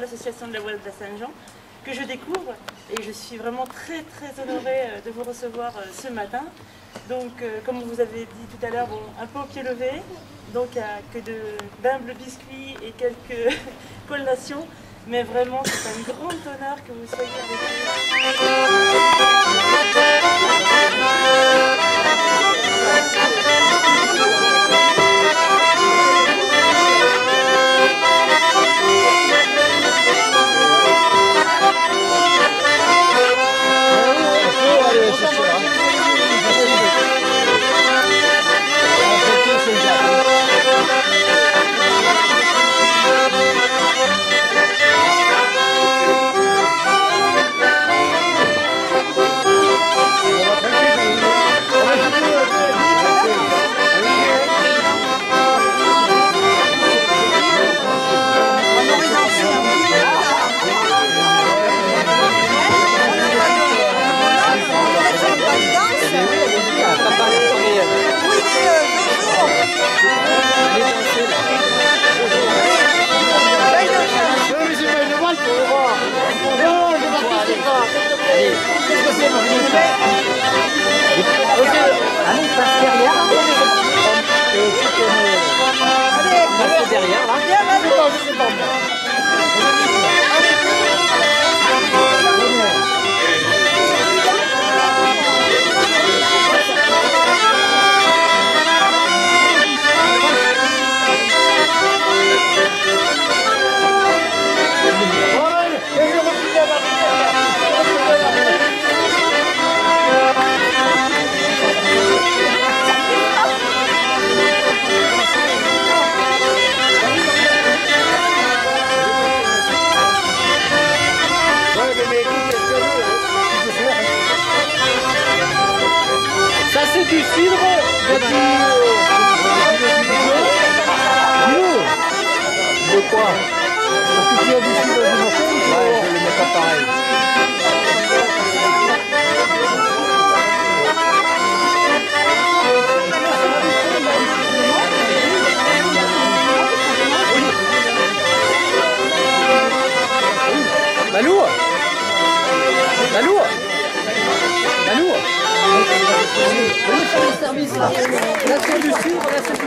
L'association de Les Voix de la Saint-Jean que je découvre et je suis vraiment très honorée de vous recevoir ce matin. Donc comme vous avez dit tout à l'heure, bon, un peu au pied levé, donc que d'humbles biscuits et quelques collations, mais vraiment c'est un grand honneur que vous soyez avec nous. Allez, Pourquoi? Parce que tu as du sucre dans une machine. Ouais, je le mets pas pareil. Malou! Malou! Malou! On est sur le service là. On a sur du sucre, on a sur